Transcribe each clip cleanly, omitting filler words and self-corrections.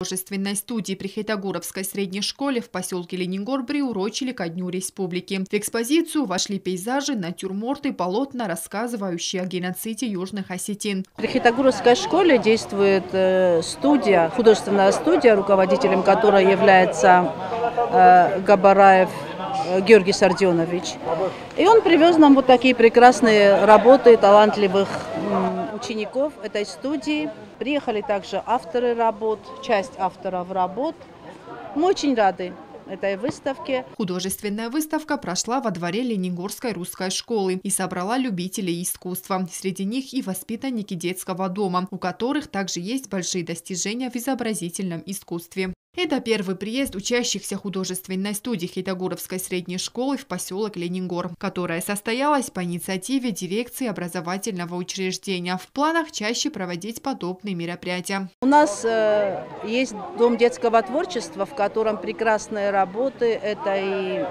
В художественной студии при Хетагуровской средней школе в поселке Ленингорб приурочили ко Дню Республики. В экспозицию вошли пейзажи, натюрморты, полотна, рассказывающие о геноциде южных осетин. При Хетагуровской школе действует студия, художественная студия, руководителем которой является Габараев Георгий Сарденович. И он привез нам вот такие прекрасные работы талантливых учеников этой студии. Приехали также авторы работ, часть авторов работ. Мы очень рады этой выставке. Художественная выставка прошла во дворе Ленингорской русской школы и собрала любителей искусства. Среди них и воспитанники детского дома, у которых также есть большие достижения в изобразительном искусстве. Это первый приезд учащихся художественной студии Хетагуровской средней школы в поселок Ленингорб, которая состоялась по инициативе дирекции образовательного учреждения. В планах чаще проводить подобные мероприятия. У нас есть дом детского творчества, в котором прекрасные работы, это и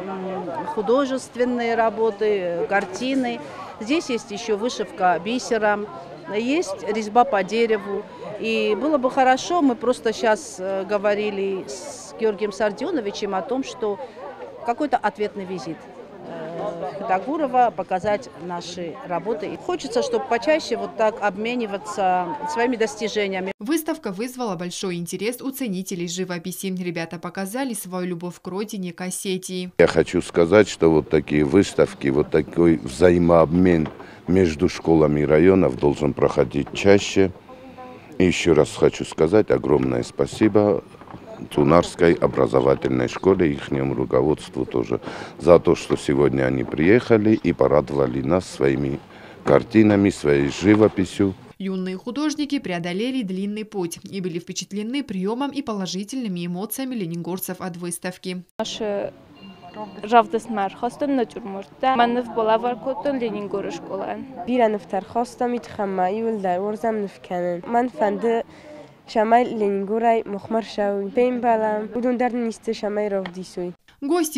художественные работы, картины. Здесь есть еще вышивка бисером, есть резьба по дереву. И было бы хорошо, мы просто сейчас говорили с Георгием Сарденовичем о том, что какой-то ответный визит Хетагурова, показать наши работы. Хочется, чтобы почаще вот так обмениваться своими достижениями. Выставка вызвала большой интерес у ценителей живописи. Ребята показали свою любовь к родине, к Осетии. Я хочу сказать, что вот такие выставки, вот такой взаимообмен между школами и районов должен проходить чаще. И еще раз хочу сказать огромное спасибо Тунарской образовательной школе, их руководству тоже, за то, что сегодня они приехали и порадовали нас своими картинами, своей живописью. Юные художники преодолели длинный путь и были впечатлены приемом и положительными эмоциями ленингорцев от выставки. Гости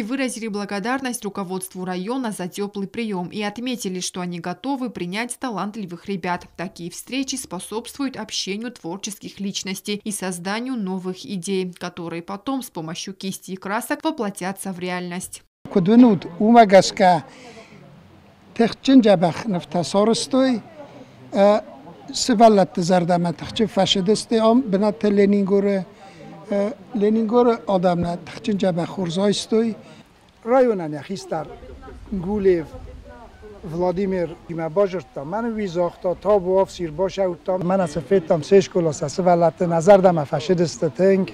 выразили благодарность руководству района за теплый прием и отметили, что они готовы принять талантливых ребят. Такие встречи способствуют общению творческих личностей и созданию новых идей, которые потом с помощью кисти и красок воплотятся в реальность. Ленингор адамна тахчинчаба хурзойстой района нехистар Гулев Владимир Имабажерта мен визахта табуав сирбашаутта мен асфеттам сешколаса свалатта назардама фашидистетенг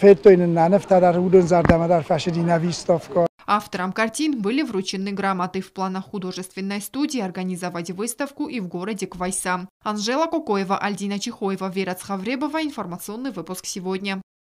феттойнен нанефтадар удон зардамадар фашидинавистовка. Авторам картин были вручены грамоты. В планах художественной студии организовать выставку и в городе Квайса. Анжела Кокоева, Альдина Чехоева, Вера Цхавребова. Информационный выпуск сегодня.